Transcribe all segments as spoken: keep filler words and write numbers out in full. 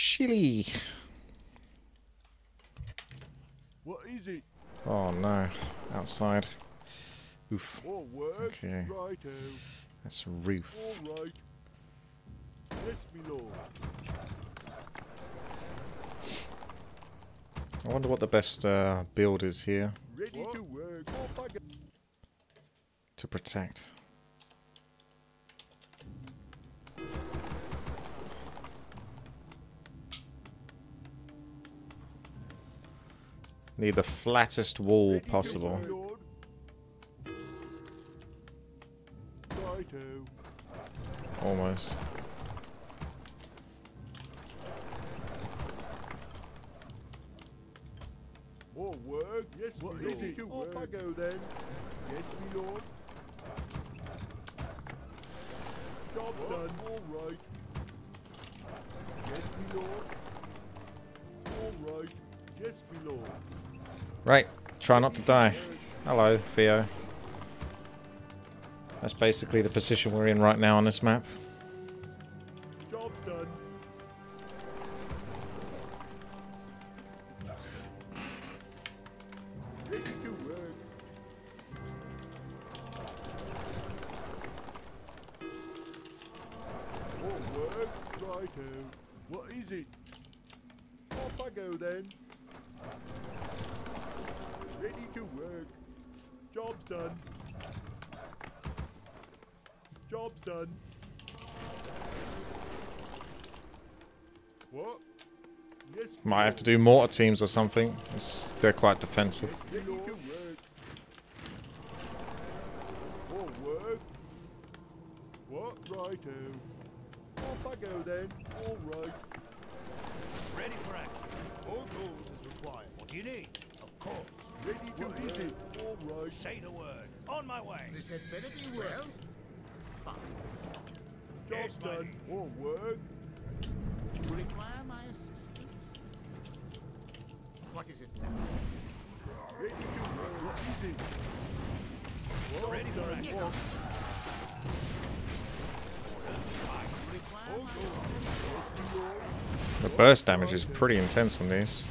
Chili. What is it? Oh no, outside. Oof. Okay. That's a roof. Alright. Bless me, Lord. I wonder what the best uh, build is here. Ready to work. To protect. Need the flattest wall Ready possible. Almost. Or work, yes, what is Lord. It? Off I go then. Yes, me Lord. Job oh. done, all right. Yes, me Lord. All right. Yes, me Lord. Right, try not to die. Hello, Theo. That's basically the position we're in right now on this map. Job done. Ready to work. All work, righto. What is it? Off I go then. Ready to work. Job's done. Job's done. What? Yes, might have to do mortar teams or something. It's, they're quite defensive. Yes, ready to work. Or work. What? Righto. Off I go then. All right. Ready for action. All goals is required. What do you need? Of course. Ready to what visit. All right. Say the word. On my way. This had better be well. Job's done. Or work. You require my assistance. What is it? Ready to work. What is it? Well ready for action. Orders. All goals. The burst damage is pretty intense on these.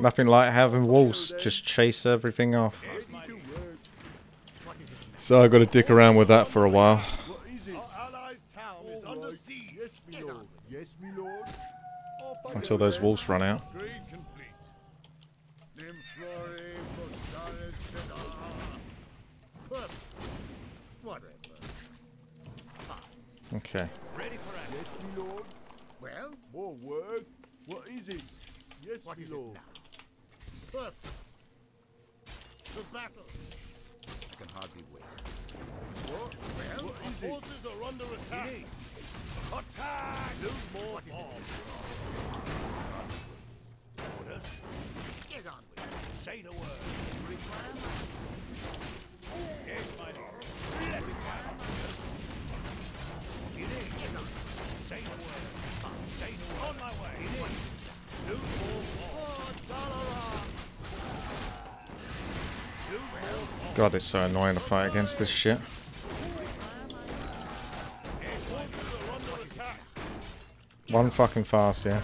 Nothing like having walls just chase everything off. So I've got to dick around with that for a while. Until those walls run out. Okay. Well, more work. What is it? Yes, my lord. First, the battle. I can hardly wait. What? Well, what our forces are under attack. Attack! No more bombs. Orders. Get on with it. Say the word. Requirement. Yes, my lord. Let me find. You need. Get on. Say the word. Say the word. On my way. You need. No more bombs. God, it's so annoying to fight against this shit. One fucking fast, yeah.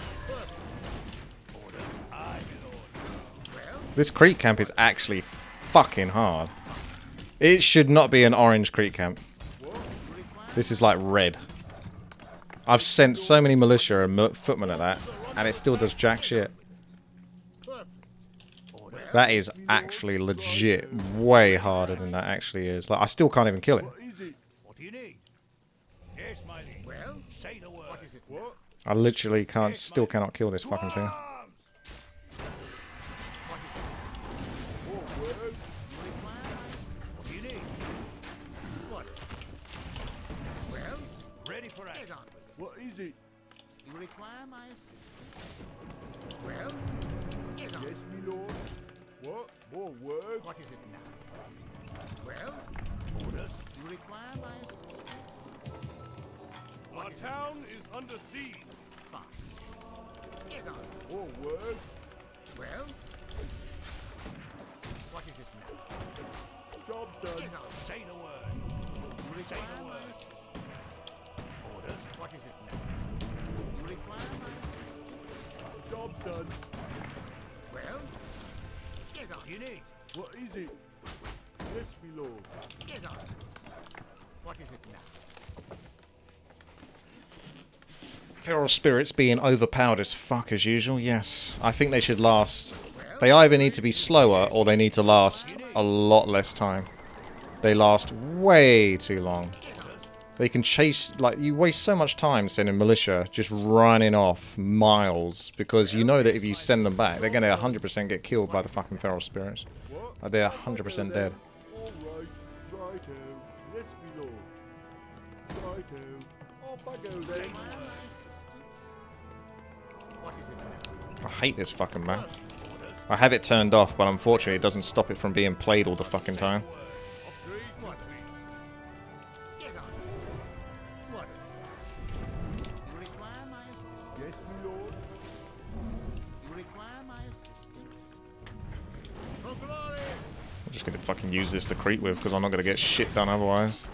This creek camp is actually fucking hard. It should not be an orange creek camp. This is like red. I've sent so many militia and footmen at that, and it still does jack shit. That is actually legit way harder than that actually is. Like, I still can't even kill it. I literally can't, still cannot kill this fucking thing. Get on with it. What is it? You require my assistance. Well, get on. Yes, me lord. What? More work? What is it now? Well, orders. You require my assistance. What Our is town it? Is under siege. Fine. Get on. More work? Well, what is it now? Job done. Get on. Say the word. You require Say the word. My assistance. Orders. What is it now? You require my assistance. Job done. Well, get on. You need. What is it? Yes, me lord. Get on. What is it now? Feral spirits being overpowered as fuck as usual. Yes, I think they should last. They either need to be slower or they need to last a lot less time. They last way too long. They can chase, like, you waste so much time sending militia just running off miles because you know that if you send them back, they're going to one hundred percent get killed by the fucking feral spirits. Like, they're one hundred percent dead. I hate this fucking map. I have it turned off, but unfortunately it doesn't stop it from being played all the fucking time. I'm just going to fucking use this to creep with because I'm not going to get shit done otherwise.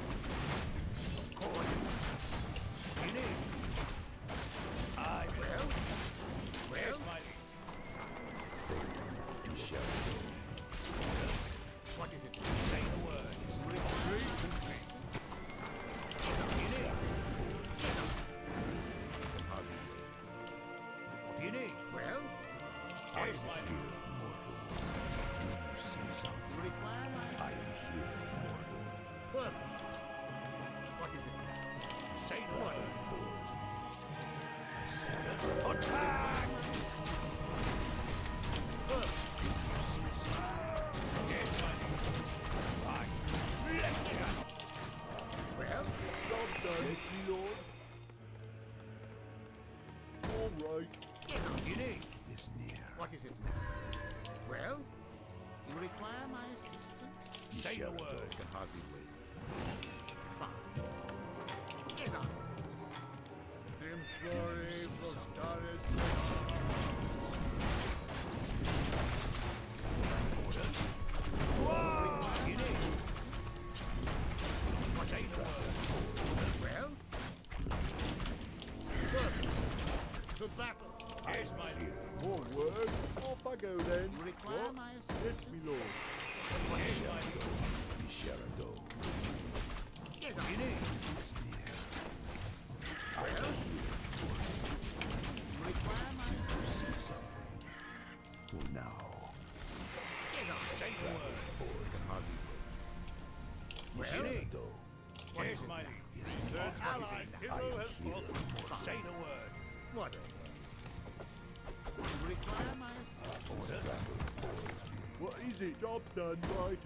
Done right out.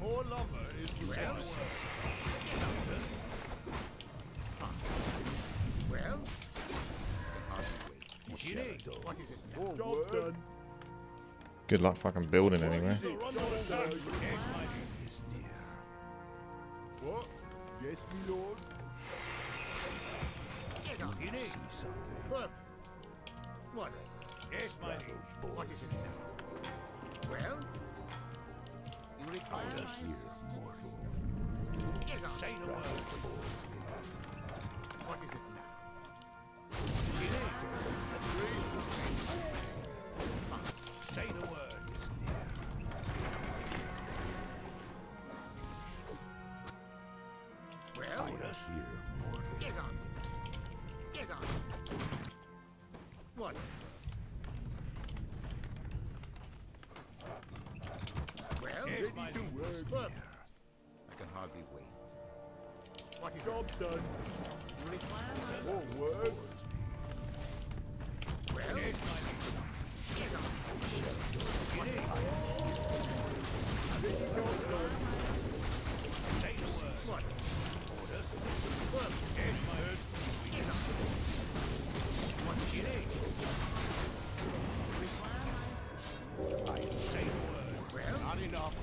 More lumber is you well. Well, what you need? What is it? Job done. Good luck fucking building anyway. What? Yes, me lord. Get up. You need something. What? What? Yes, my lord. What is it now? Well. I just hear mortal. Say the word. What is it now? Say the word is near. Well, I just hear mortal. Get on. Get on. What? Work. I can hardly wait. What is job it? Done? You require more words. Well, get on. What is it? Job done. Change the word. Orders. Work. Here's my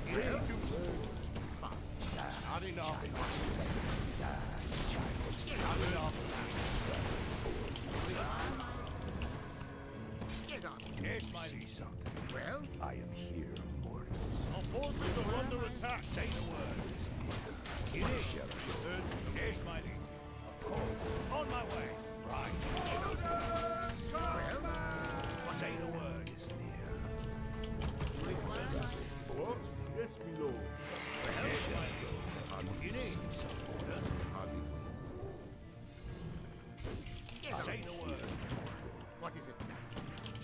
Not enough. Not enough. Get up. I see something. Well, I am here, mortal. Our forces are under attack. Say the words. It is. Yes, my lady. Of course. On my way. Right. Well, say the word is near. What? Yes, my lord. Yes, my lord. It is. Say the word. What is it?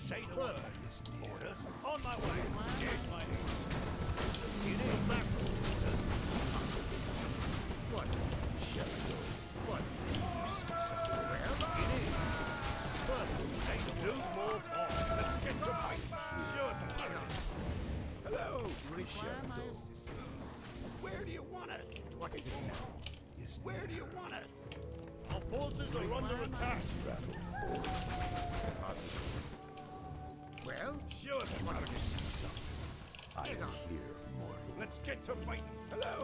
Say the word. Orders. On my way. Yes, my lord. It is. My orders. What? Shall I go? What? You see something? It is. But take two more balls. Let's get to fight. Sure, Santana. Hello. Shall Where do you want us? What is it now? Is Where do you want us? Our forces are under attack. Well, sure, I want to see something. I am here, mortal. Let's get to fighting. Hello.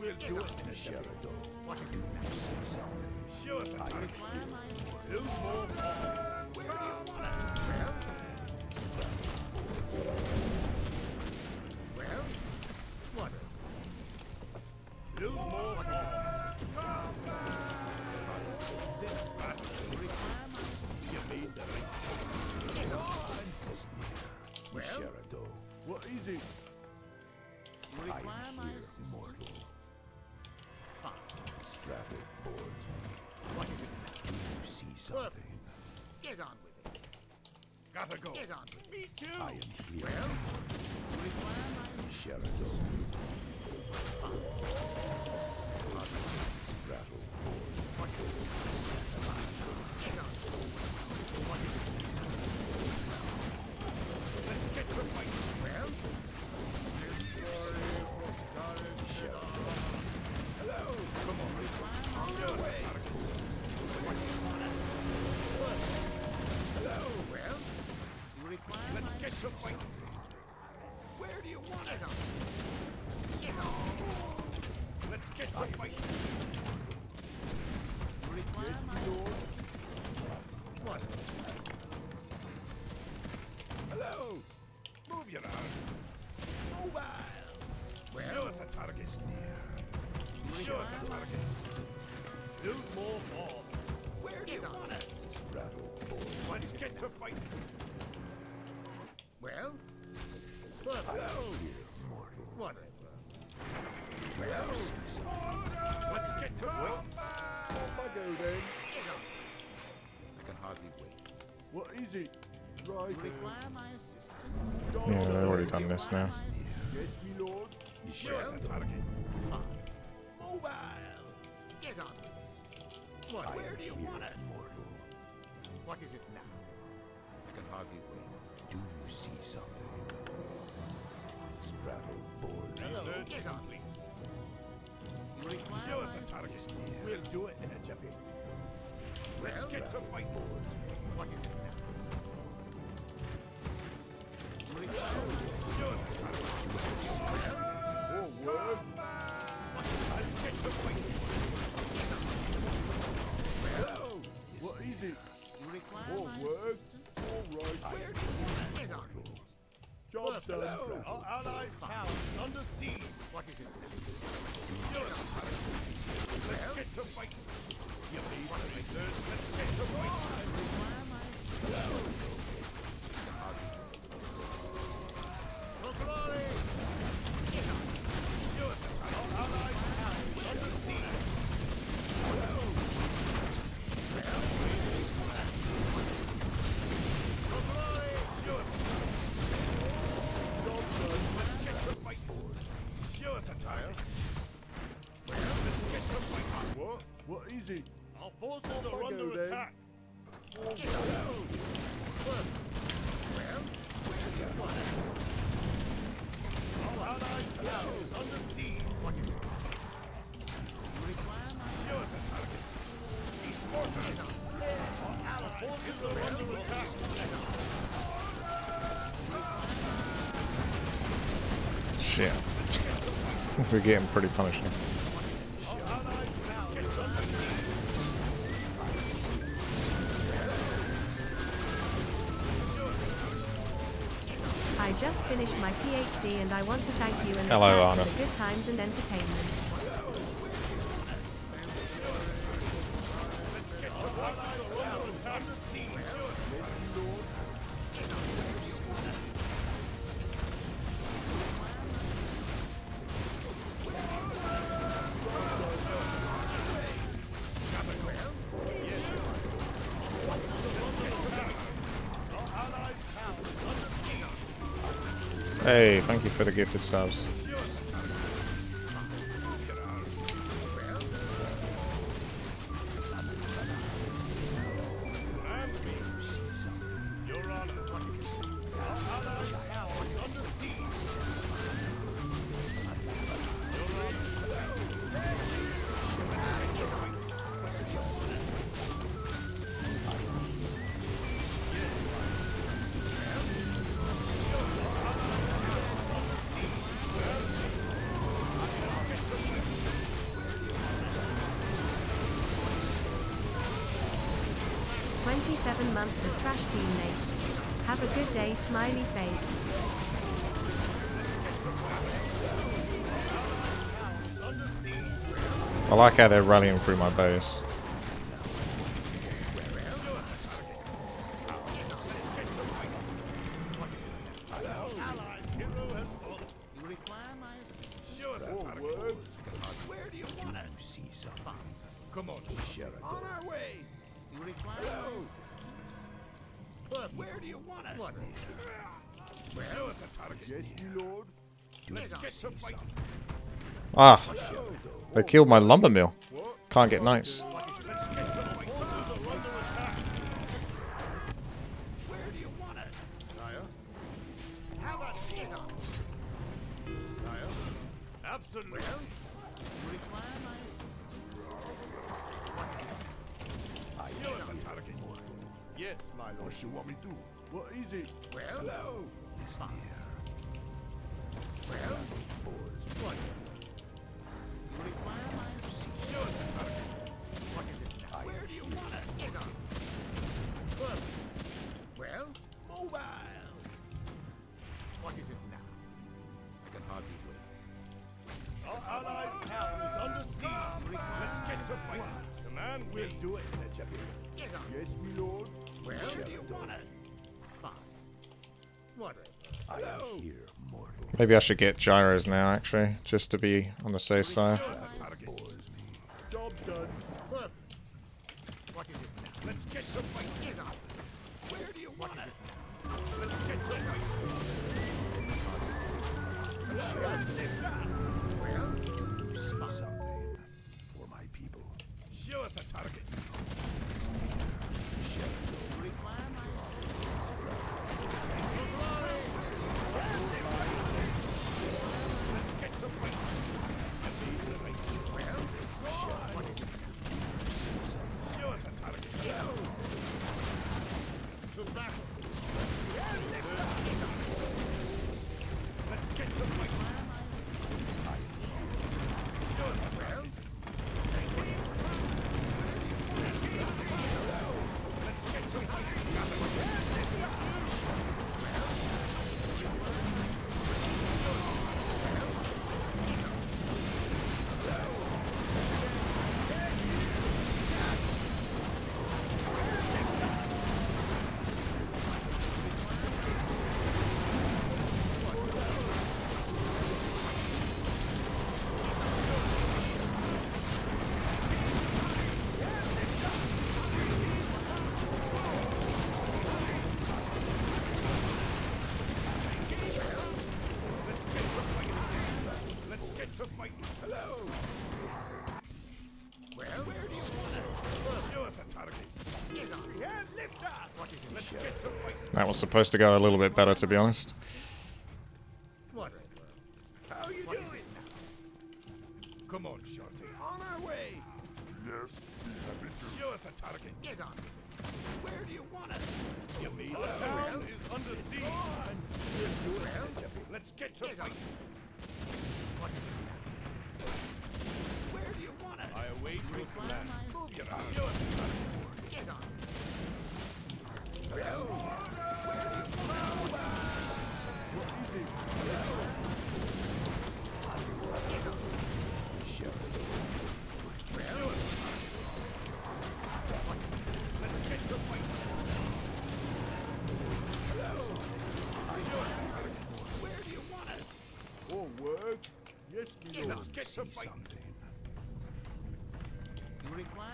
We'll do it in a shadow. What is it now? See something. Sure, I am here. Two more balls. Where do you want us? Well, well, what? Lose more oh, this battle you mean the victory. Well, Sherado. What is it? I am here, mortal. Straddle boards. What is it? Do you see something? Get on with it. Gotta go. Get on with me too. I am here. Well, Sherado. Straddle board. What is this? What is this? Let's get to fight. Well? Hello. Come on. On your way. What do you want? Hello. Well? Let's get to fight. Where do you want it? Get on. Let's get to fight. Require my lord. What? Hello. Move your arm. Mobile. Well, show us a target. Show us a target. Build more ball. Where do you want us? Straddle board. Let's get to fight. Well? Hello. Hello. Mortal. What? Well, let's get to work. Off I go then. I can hardly wait. What is it? Right. Require my assistance. Yeah, I've already done this now. Yes, my lord. You sure as a target. Mobile. Get on. What? Where do you want us? Mortal. What is it now? I can hardly wait. Do you see something? Straddle board. Hello. Get on. Show us a target. We'll do it in a jiffy. Let's get to fight. What is it now? Show us a target. Oh, word. Let's get to fight. Hello. What is it? Oh, word. All right. Where do you want it? Job done. Our allies' town is under siege. What is it? Yes. Let's get to fight. You may want to be third. Let's get to fight. For glory! Yes. Our allies' town is under siege. Hello. For glory! Yes. Let's get to fight. Show us a tire. Well, let's get to fight. What? What is it? Our forces are under attack. Well, where do you want it? Our allies' town is under siege. What is it? Show us a target. Each fortress. Our forces are under attack. Yeah. We're getting pretty punished here. I just finished my PhD and I want to thank you and the Hello, Anna. For the good times and entertainment. Hey, thank you for the gifted subs. twenty-seven months of trash teammates. Have a good day, smiley face. I like how they're rallying through my base. Ah, they killed my lumber mill. Can't get knights. Yes, my lord. What you want me to do? What is it? Well, hello. Well, boys, what? Maybe I should get gyros now, actually, just to be on the safe side. That was supposed to go a little bit better, to be honest. Let's get to it. Let's get some fight.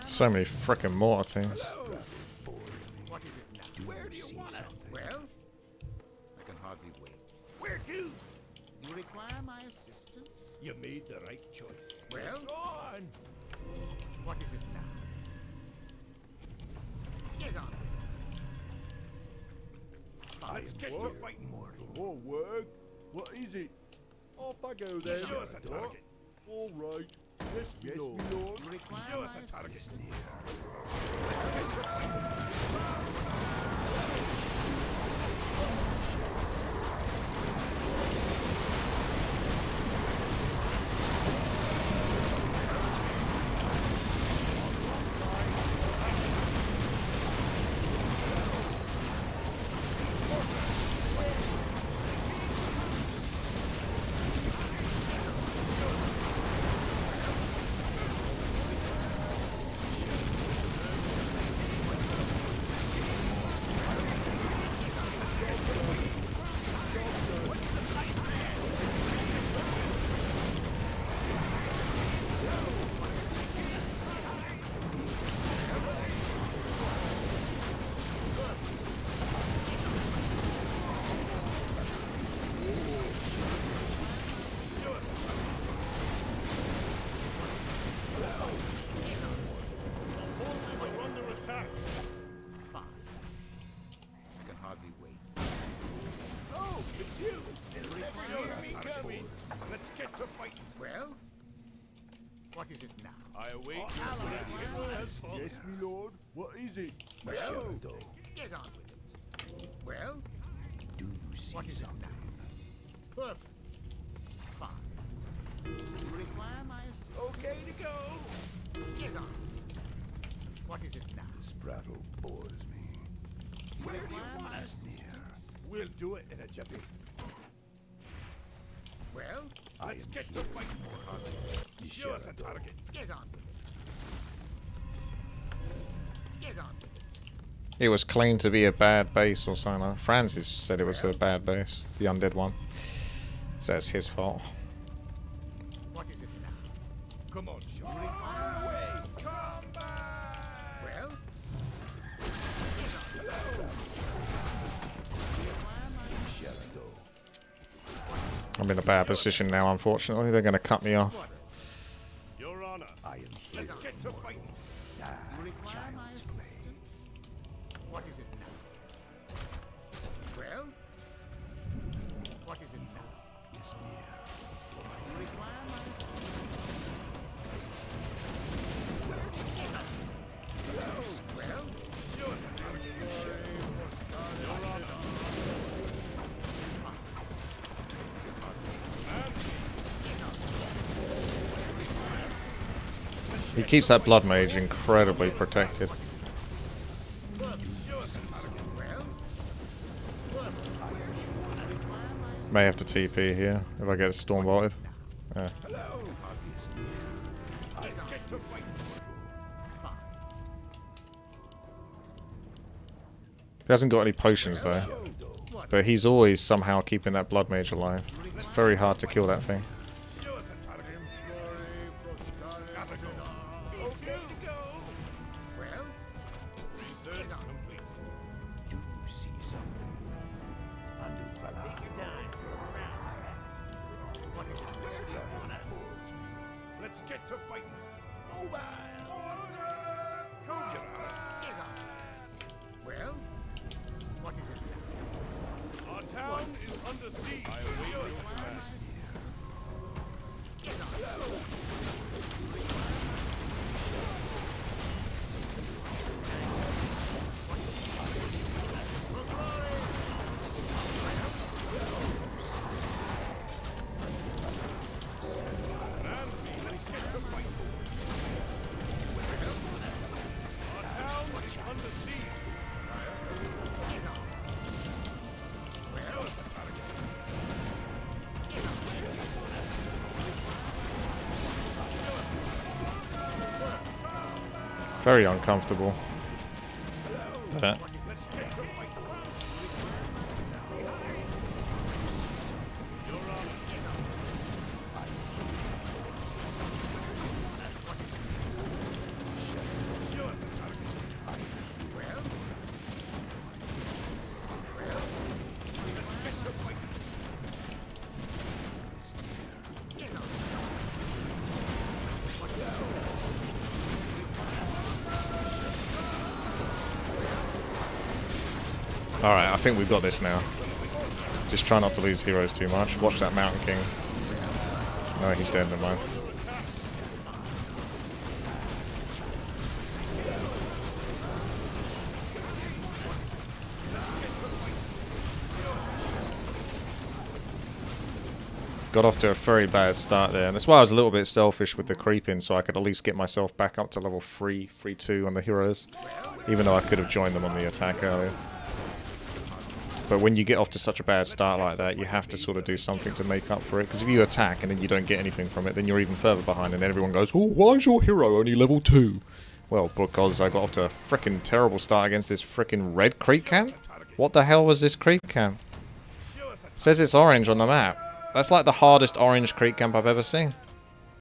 So many frickin' mortar teams. Hello. What is it now? Where do you want us? Well, I can hardly wait. Where to? You require my assistance? You made the right choice. Well, go on. What is it now? Get on. Let's get to fighting, mortal. Oh, work. What is it? Off I go then. Show us a target. All right. Yes, yes, Lord. Lord. Show us a target. Yes, my lord. What is it? Well, get on with it. Well, do you see what is something? It now? Perfect. Fine. You require my assistance. Okay to go. Get on. What is it now? This prattle bores me. You Where do you want us? We'll do it in a jiffy. Well, let's get to fight more. Show us a target. Get on with it. It was claimed to be a bad base or something like that. Francis said it was a bad base, the undead one. So it's his fault. What is it now? Come on, show me. Well? I'm in a bad position now, unfortunately. They're going to cut me off. Your Honor, I am here. What is it now? Well? What is it now? It's near. You require my assistance. Where did you get up? Well? Show us a target. Your Honor. He keeps that blood mage incredibly protected. May have to T P here if I get storm bolted. Yeah. He hasn't got any potions though, but he's always somehow keeping that blood mage alive. It's very hard to kill that thing. Very uncomfortable. But Alright, I think we've got this now. Just try not to lose heroes too much. Watch that Mountain King. No, he's dead, never mind. Got off to a very bad start there, and that's why I was a little bit selfish with the creeping, so I could at least get myself back up to level three, three, two on the heroes, even though I could have joined them on the attack earlier. But when you get off to such a bad start like that, you have to sort of do something to make up for it, because if you attack and then you don't get anything from it, then you're even further behind, and then everyone goes, "Oh, why is your hero only level two?" Well, because I got off to a frickin' terrible start against this frickin' red creek camp. What the hell was this creek camp? It says it's orange on the map. That's like the hardest orange creek camp I've ever seen.